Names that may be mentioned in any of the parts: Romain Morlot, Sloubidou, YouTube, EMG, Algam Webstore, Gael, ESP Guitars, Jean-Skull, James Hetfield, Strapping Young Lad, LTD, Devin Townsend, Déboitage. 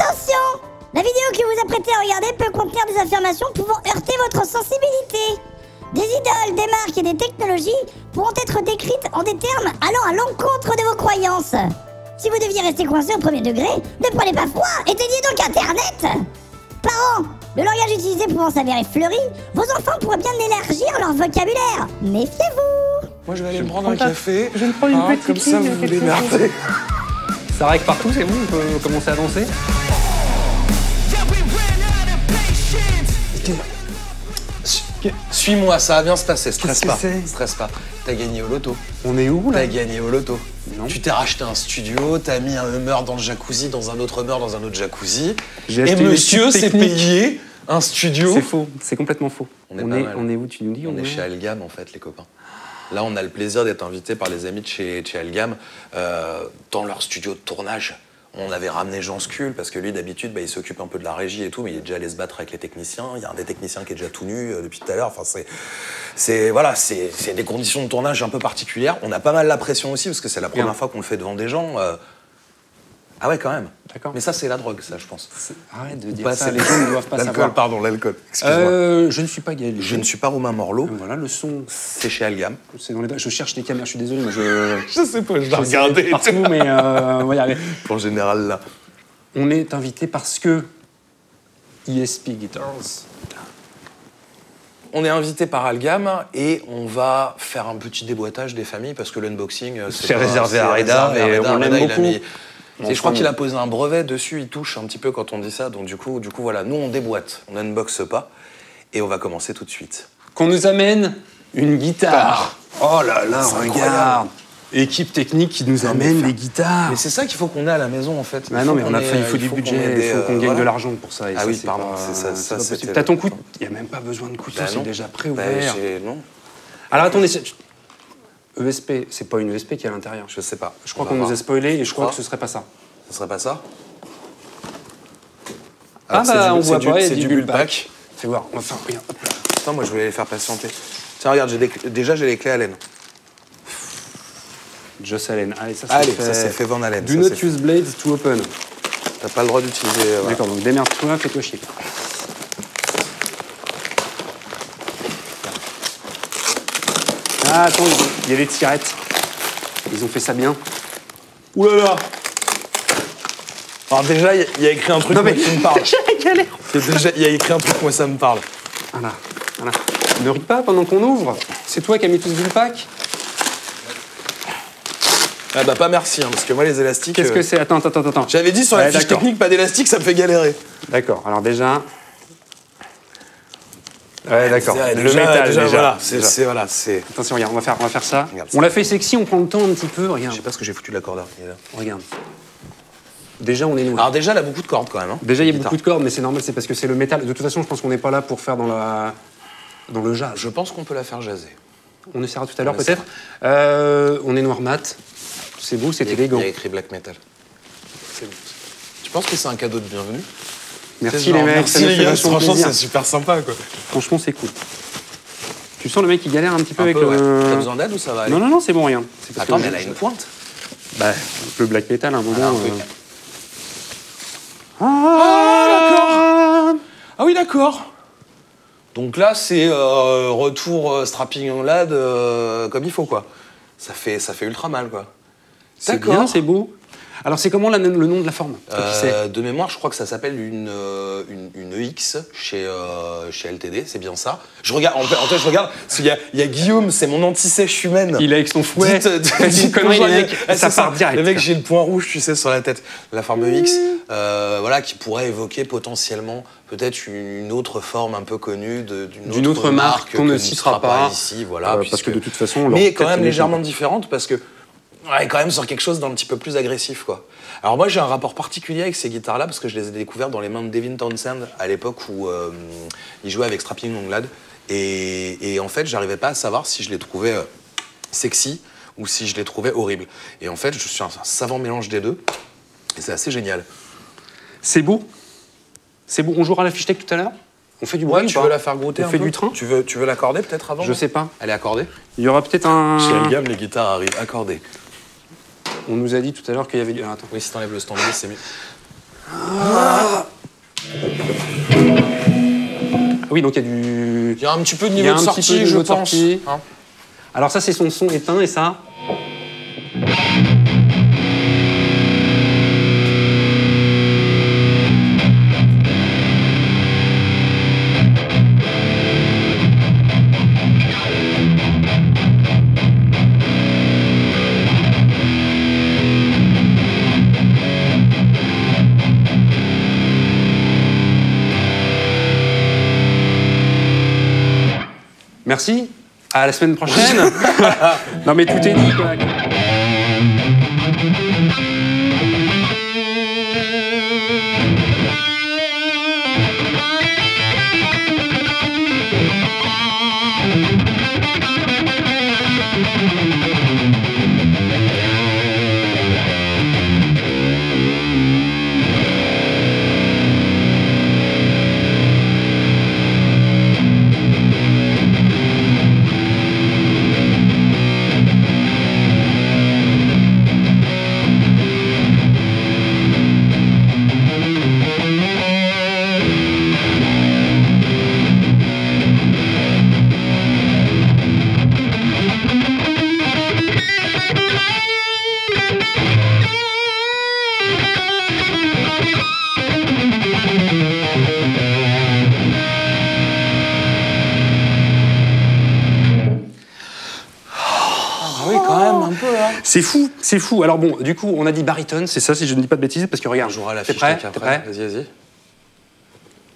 Attention! La vidéo que vous apprêtez à regarder peut contenir des affirmations pouvant heurter votre sensibilité. Des idoles, des marques et des technologies pourront être décrites en des termes allant à l'encontre de vos croyances. Si vous deviez rester coincé au premier degré, ne prenez pas froid, éteignez donc Internet! Parents, le langage utilisé pouvant s'avérer fleuri, vos enfants pourraient bien élargir leur vocabulaire. Méfiez-vous! Moi je vais aller me prendre un café, je vais me prendre une petite comme ça vous vous démerdez. Ça règle partout, c'est bon, on peut commencer à danser. Suis-moi, ça va bien se passer, stresse pas, stresse pas. T'as gagné au loto. On est où, là? T'as gagné au loto. Non. Tu t'es racheté un studio, t'as mis un hummer dans le jacuzzi, dans un autre hummer, dans un autre jacuzzi. Et monsieur s'est payé un studio. C'est faux, c'est complètement faux. On est où, tu nous dis? On est chez Algam, en fait, les copains. Là, on a le plaisir d'être invité par les amis de chez Algam dans leur studio de tournage. On avait ramené Jean-Skull parce que lui, d'habitude, bah, il s'occupe un peu de la régie et tout, mais il est déjà allé se battre avec les techniciens. Il y a un des techniciens qui est déjà tout nu depuis tout à l'heure. Enfin, voilà, c'est des conditions de tournage un peu particulières. On a pas mal la pression aussi parce que c'est la première fois qu'on le fait devant des gens. Ah ouais, quand même. D'accord. Mais ça, c'est la drogue, ça, je pense. Arrête de dire ça, les gens ne doivent pas savoir. L'alcool, pardon, l'alcool. Excuse-moi. Je ne suis pas Gaël. Je ne suis pas Romain Morlot. Voilà, le son, c'est chez Algam. C'est dans les... Je cherche les caméras, je suis désolé, mais je... Je sais pas, je dois regarder. Partout, mais on va y arriver. En général, là. On est invité parce que... ESP Guitars. On est invité par Algam et on va faire un petit déboîtage des familles parce que l'unboxing, c'est réservé à Reda. Et on l'aime beaucoup. Et je crois qu'il a posé un brevet dessus, il touche un petit peu quand on dit ça, donc du coup voilà, nous on déboîte, on unboxe pas, et on va commencer tout de suite. Qu'on nous amène une guitare. Oh là là, regarde. Équipe technique qui nous amène les guitares. Mais c'est ça qu'il faut qu'on ait à la maison en fait. Ah non mais on a fait, il faut du budget, il faut qu'on gagne de l'argent pour ça. Ah oui, pardon, c'est ça. T'as ton couteau, il n'y a même pas besoin de couteau, c'est déjà pré-ouvert. Alors attendez... ESP, c'est pas une ESP qui est à l'intérieur. Je sais pas. Je crois qu'on nous a spoilé et je crois que ce serait pas ça. Ce serait pas ça? Ah bah on voit pas, c'est du bull pack. Fais voir, on va faire rien. Attends, moi je voulais les faire patienter. Tiens, regarde, déjà j'ai les clés Allen. Just Allen. Allez, ça c'est fait Van Allen. Do not use blades to open. T'as pas le droit d'utiliser... D'accord, donc démerde-toi, fais-toi chier. Ah, attends, il y a des tirettes. Ils ont fait ça bien. Ouh là là. Alors déjà, il y a écrit un truc, non, mais... moi, ça me parle. Il y a écrit un truc, moi, ça me parle. Voilà, voilà. Ne ris pas pendant qu'on ouvre. C'est toi qui as mis tout ce bullpack. Ah bah pas merci, hein, parce que moi, les élastiques... Qu'est-ce que c'est? Attends. J'avais dit sur la fiche technique, pas d'élastique, ça me fait galérer. D'accord, alors déjà... Ouais, d'accord. Le métal, déjà. Voilà, c'est... Voilà, attention, regarde, on va faire ça. Regarde, on l'a fait sexy, on prend le temps un petit peu, regarde. Je sais pas ce que j'ai foutu de la corde. Regarde. Déjà, on est noué. Alors déjà, il y a beaucoup de cordes, quand même. Hein, déjà, il y a beaucoup de cordes, mais c'est normal, c'est parce que c'est le métal. De toute façon, je pense qu'on n'est pas là pour faire dans le jazz. Je pense qu'on peut la faire jazzer. On essaiera tout à l'heure, peut-être. On est noir mat. C'est beau, c'est élégant. Il y a écrit black metal. C'est beau. Tu penses que c'est un cadeau de bienvenue? Merci les mecs, merci les gars, franchement c'est super sympa quoi. Franchement c'est cool. Tu sens le mec qui galère un petit peu avec le... T'as besoin d'aide ou ça va aller? Non, c'est bon, rien. Attends, mais elle a une pointe. Bah, un peu black metal à un moment. Ah, d'accord. Ah oui, d'accord. Donc là c'est retour Strapping Young Lad comme il faut quoi. Ça fait ultra mal quoi. D'accord. C'est bien, c'est beau. Alors, c'est comment le nom de la forme? De mémoire, je crois que ça s'appelle une EX chez LTD, c'est bien ça. Je regarde, en fait, je regarde, parce qu'il y a Guillaume, c'est mon anti-sèche humaine. Il est avec son fouet, dites conneries, ça part direct. Le mec, j'ai le point rouge, tu sais, sur la tête. La forme EX, voilà, qui pourrait évoquer potentiellement peut-être une autre forme un peu connue d'une autre marque qu'on ne citera pas ici, voilà. Parce que de toute façon... Mais quand même légèrement différente, parce que... Ouais, quand même sur quelque chose d'un petit peu plus agressif, quoi. Alors moi, j'ai un rapport particulier avec ces guitares-là, parce que je les ai découvertes dans les mains de Devin Townsend, à l'époque où il jouait avec Strapping Young Lad. Et en fait, j'arrivais pas à savoir si je les trouvais sexy ou si je les trouvais horribles. Et en fait, je suis un savant mélange des deux, et c'est assez génial. C'est beau. C'est beau. On jouera à la fiche tech tout à l'heure. On fait du bruit, tu veux la faire grouter un peu? On fait du train. Tu veux l'accorder peut-être avant? Je sais pas. Elle est accordée? Il y aura peut-être un... Chez Algam, les guitares arrivent accordées. On nous a dit tout à l'heure qu'il y avait du... Attends. Oui, si t'enlèves le stand-by, c'est mieux. Ah, Oui, donc il y a du... Il y a un petit peu de niveau de sortie, je pense. Hein. Alors ça, c'est son son éteint, et ça... Merci, à la semaine prochaine. Non mais tout est dit. C'est fou, c'est fou. Alors bon, du coup, on a dit baryton, c'est ça, si je ne dis pas de bêtises, parce que regarde, t'es prêt, Vas-y, vas-y.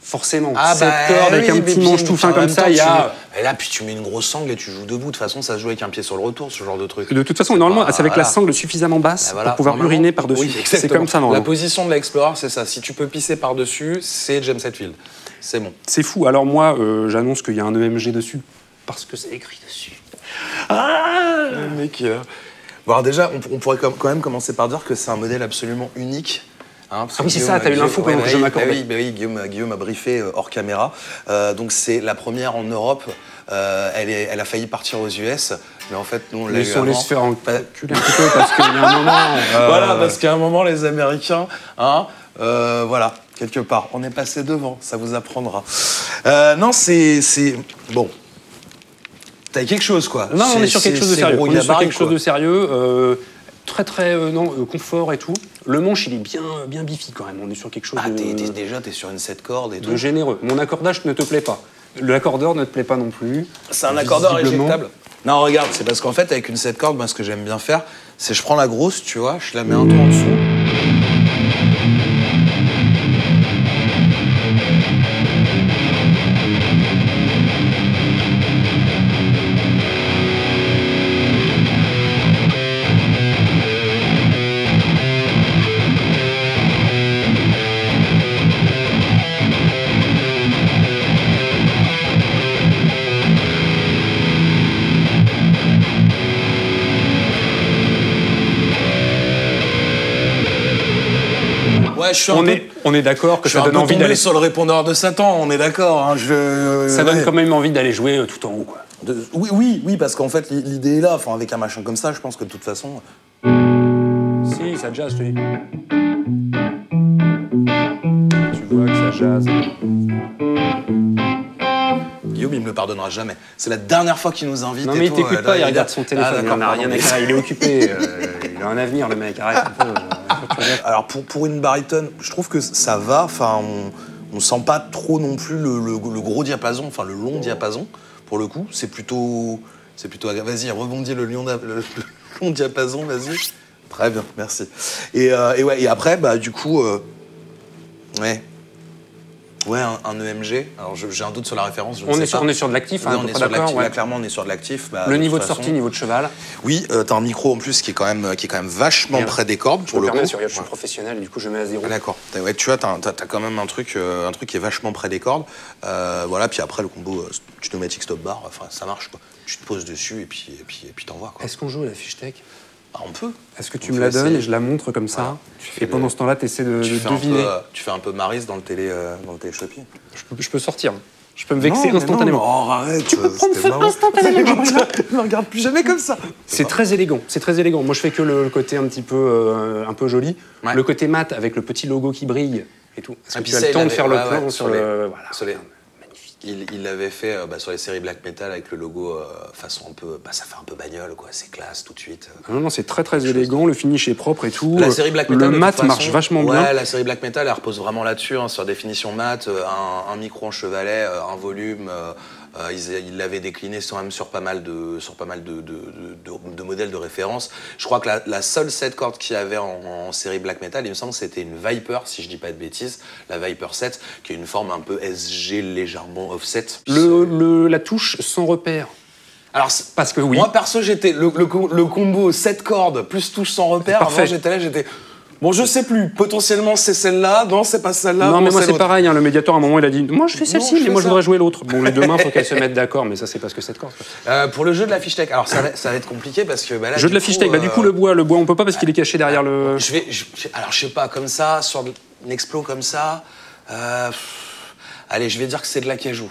Forcément, ah cette corde avec un petit manche tout fin comme ça, il y a... Et là, puis tu mets une grosse sangle et tu joues debout. De toute façon, ça se joue avec un pied sur le retour, ce genre de truc. De toute façon, normalement, c'est avec la sangle suffisamment basse pour pouvoir uriner par-dessus. Oui, c'est comme ça, normalement. La position de l'Explorer, c'est ça. Si tu peux pisser par-dessus, c'est James Hetfield. C'est bon. C'est fou. Alors moi, j'annonce qu'il y a un EMG dessus, parce que c'est écrit dessus. Ah, le mec... Bon, alors déjà, on pourrait quand même commencer par dire que c'est un modèle absolument unique. Hein, ah oui, c'est ça, t'as eu l'info quand même, je m'accorde. Oui, Guillaume a briefé hors caméra. Donc c'est la première en Europe. Elle a failli partir aux US, mais en fait, nous, on l'a eu avant. On laisse faire enculer un petit peu, parce qu'il y a un moment... Voilà, parce qu'à un moment, les Américains... Hein, voilà, quelque part, on est passé devant, ça vous apprendra. Non, c'est... Bon... T'as quelque chose, quoi. Non, on est sur quelque chose de sérieux. On est sur quelque chose de sérieux, très confort et tout. Le manche, il est bien biffy quand même. On est sur quelque chose de... Déjà, t'es sur une 7 cordes et tout. De généreux. Mon accordage ne te plaît pas. L'accordeur ne te plaît pas non plus. C'est un accordeur éjectable. Non, regarde, c'est parce qu'en fait, avec une 7 cordes, moi, ce que j'aime bien faire, c'est je prends la grosse, tu vois, je la mets un peu en dessous. On est d'accord que ça donne envie d'aller sur le répondeur de Satan, on est d'accord. Hein, ça donne quand même envie d'aller jouer tout en haut, quoi. Oui, parce qu'en fait, l'idée est là. Enfin, avec un machin comme ça, je pense que de toute façon... Si, ça jazz, tu dis. Tu vois que ça jazz. Guillaume, il me le pardonnera jamais. C'est la dernière fois qu'il nous invite. Non, mais il t'écoute pas, il regarde son téléphone. Ah, rien à faire, il est occupé. Il a un avenir, le mec, arrête un peu. Alors pour une baryton, je trouve que ça va, enfin on sent pas trop non plus le gros diapason, enfin le long diapason, pour le coup, c'est plutôt vas-y, rebondis le long diapason, vas-y. Très bien, merci. Et ouais, et après bah du coup ouais, un EMG. Alors j'ai un doute sur la référence. Je on est sur de l'actif. Oui, hein, on est sur de l'actif. Ouais. Là, clairement, on est sur de l'actif. Bah, le niveau de sortie, niveau de cheval. Oui, t'as un micro en plus qui est quand même vachement près des cordes pour le coup. Je suis professionnel, du coup, je mets à zéro. Ah, d'accord. Ouais, tu vois, t'as quand même un truc qui est vachement près des cordes. Voilà. Puis après, le combo automatique stop bar. Enfin, ça marche quoi. Tu te poses dessus et puis t'envoies quoi. Est-ce qu'on joue à la fiche tech? Ah, on peut. Est-ce que tu me la donnes et je la montre comme ça? Et pendant ce temps-là, tu essaies de deviner. Tu fais un peu Maris dans le télé-shopping. Je peux sortir. Je peux me vexer instantanément. Tu peux prendre feu instantanément. Ne regarde plus jamais comme ça. C'est très élégant. C'est très élégant. Moi, je fais que le côté un peu joli. Le côté mat avec le petit logo qui brille et tout. Est-ce que tu as le temps de faire le plan sur le... Voilà. Magnifique. Il l'avait fait sur les séries black metal avec le logo façon un peu, ça fait un peu bagnole quoi, c'est classe tout de suite. Non non, c'est très élégant, le finish est propre et tout. La série black metal, le mat marche vachement bien. La série black metal elle repose vraiment là-dessus, hein, sur la définition mat, un micro en chevalet, un volume. Il l'avait décliné sans même sur pas mal de modèles de référence. Je crois que la seule 7 cordes qu'il y avait en série black metal, il me semble que c'était une Viper, si je dis pas de bêtises, la Viper 7, qui est une forme un peu SG légèrement offset. La touche sans repère. Alors, parce que oui. Moi, perso, j'étais le combo 7 cordes plus touche sans repère. Avant, j'étais là, j'étais... Bon, je sais plus, potentiellement c'est celle-là, non, c'est pas celle-là. Non, mais moi c'est pareil, hein, le médiator à un moment il a dit moi je fais celle-ci, mais moi je voudrais jouer l'autre. Bon, les deux mains, faut qu'elles se mettent d'accord, mais ça c'est parce que cette corde. Pour le jeu de la fiche tech, alors ça va être compliqué parce que. Jeu de la fiche tech, du coup le bois on peut pas parce qu'il est caché derrière le. Alors je sais pas, comme ça, sur une explo comme ça. Allez, je vais dire que c'est de l'acajou.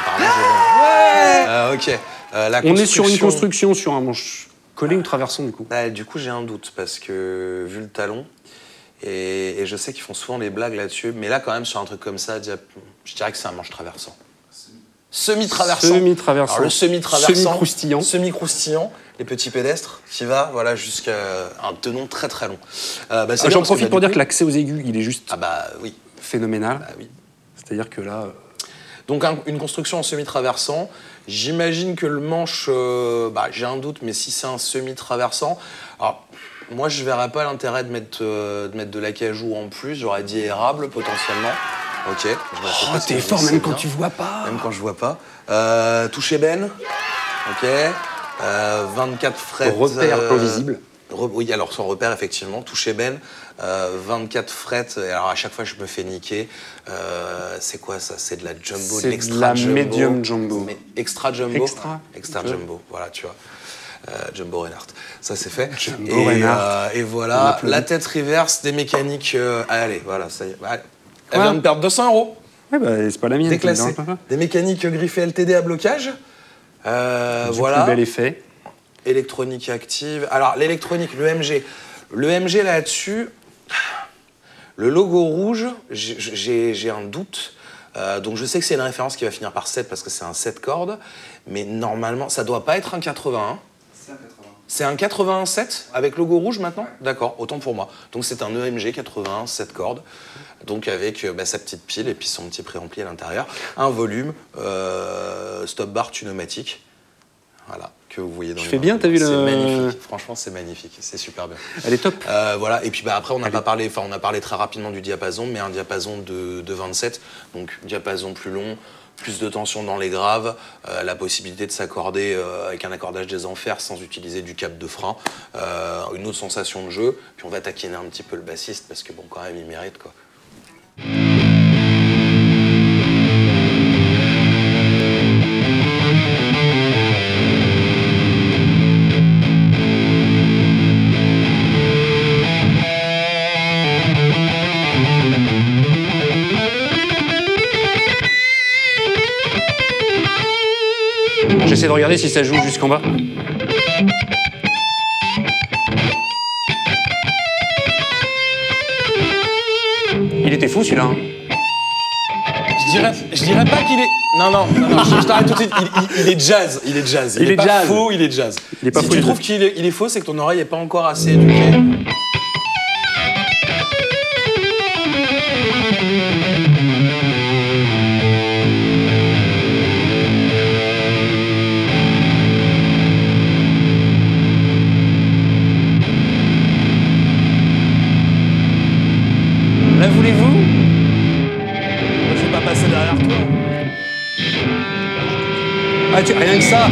Apparemment, j'ai. Ok. On est sur une construction, sur un manche. Collé ou traversant, du coup? Du coup, j'ai un doute, parce que, vu le talon, et je sais qu'ils font souvent des blagues là-dessus, mais là, quand même, sur un truc comme ça, je dirais que c'est un manche traversant. Semi-traversant. Semi-traversant. Alors, le semi-traversant. Semi-croustillant. Semi-croustillant. Les petits pédestres, qui va, voilà, jusqu'à un tenon très très long. J'en profite pour dire que l'accès aux aigus, il est juste... oui. Phénoménal. Oui. C'est-à-dire que là... Donc, une construction en semi-traversant. J'imagine que le manche, j'ai un doute, mais si c'est un semi-traversant, alors moi je verrais pas l'intérêt de mettre de l'acajou en plus, j'aurais dit érable potentiellement. Ok. Oh, t'es fort même quand tu vois pas. Même quand je vois pas. Touche ébène. Ok. 24 frets. Repère invisible. Oui, alors son repère, effectivement, touche ébène, 24 frets, alors à chaque fois je me fais niquer. C'est quoi ça? C'est de la jumbo, de l'extra jumbo. C'est de la medium jumbo. Mais extra jumbo. Extra jumbo, voilà, tu vois. Jumbo Reinhardt, ça c'est fait. Jumbo Reinhardt. Et voilà, la tête reverse, des mécaniques. Allez, voilà, ça y est. Allez. Elle vient de perdre 200 €. Ouais, c'est pas la mienne. Déclassée. Des mécaniques griffées LTD à blocage. Voilà. Plus bel effet. Électronique active. Alors, l'électronique, l'EMG. L'EMG là-dessus, le logo rouge, j'ai un doute. Donc, je sais que c'est une référence qui va finir par 7 parce que c'est un 7 cordes. Mais normalement, ça doit pas être un 81. C'est un 81. C'est un 81-7 avec logo rouge maintenant? D'accord, autant pour moi. Donc, c'est un EMG 81-7 cordes. Donc, avec sa petite pile et puis son petit préampli à l'intérieur. Un volume, stop bar tunomatique. Voilà, que vous voyez dans le. Je fais bien, t'as vu le. C'est magnifique, franchement, c'est magnifique, c'est super bien. Elle est top. Voilà, et puis après, on n'a pas parlé, enfin, on a parlé très rapidement du diapason, mais un diapason de 27, donc diapason plus long, plus de tension dans les graves, la possibilité de s'accorder avec un accordage des enfers sans utiliser du cap de frein, une autre sensation de jeu, puis on va taquiner un petit peu le bassiste parce que, bon, quand même, il mérite quoi. J'essaie de regarder si ça joue jusqu'en bas. Il était fou celui-là. Hein. Je dirais pas qu'il est... Non, je t'arrête tout de suite. Il est jazz, il est jazz. Il est pas jazz. Faux, il est jazz. Il est pas si fou, tu trouves qu'il est faux, c'est que ton oreille n'est pas encore assez éduquée. Rien que ça.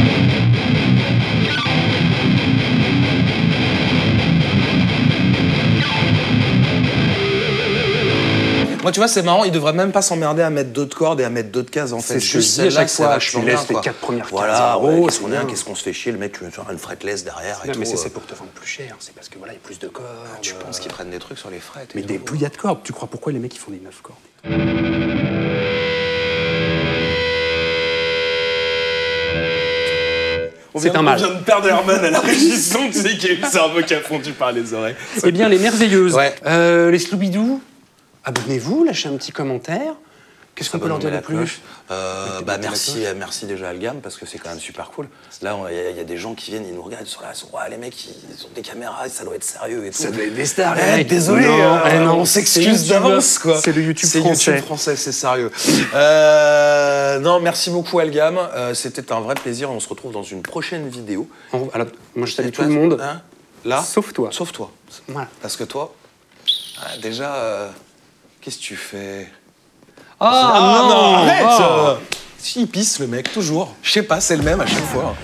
Moi, tu vois, c'est marrant, ils devraient même pas s'emmerder à mettre d'autres cordes et à mettre d'autres cases, en fait. C'est juste à chaque fois, je laisse les 4 premières cases. Voilà, qu'est-ce qu'on se fait chier, le mec, tu veux faire une fretless derrière et tout. Mais c'est pour te vendre plus cher, c'est parce que voilà, il y a plus de cordes. Tu penses qu'ils prennent des trucs sur les frettes. Mais des bouillas de cordes, tu crois pourquoi les mecs, ils font des 9 cordes? C'est un mal. On vient de perdre Herman à la régisson, tu sais, qui a eu le cerveau qui a fondu par les oreilles. Eh bien, les merveilleuses, les Sloubidou, abonnez-vous, lâchez un petit commentaire. Qu'est-ce qu'on peut en dire de plus? Merci déjà Algam, parce que c'est quand même super cool. Là, il y a des gens qui viennent, ils nous regardent, ils sont là, ils sont ouais, les mecs, ils ont des caméras, ça doit être sérieux et tout. Ça doit être des stars, les mecs, désolé, on s'excuse d'avance, quoi. C'est le YouTube français. YouTube français, c'est sérieux. Non, merci beaucoup Algam, c'était un vrai plaisir, on se retrouve dans une prochaine vidéo. Alors, moi, je salue tout le monde, là, sauf toi. Sauf toi, voilà. Parce que toi, déjà, qu'est-ce que tu fais? Ah non, arrête! Il pisse le mec, toujours. Je sais pas, c'est le même à chaque fois.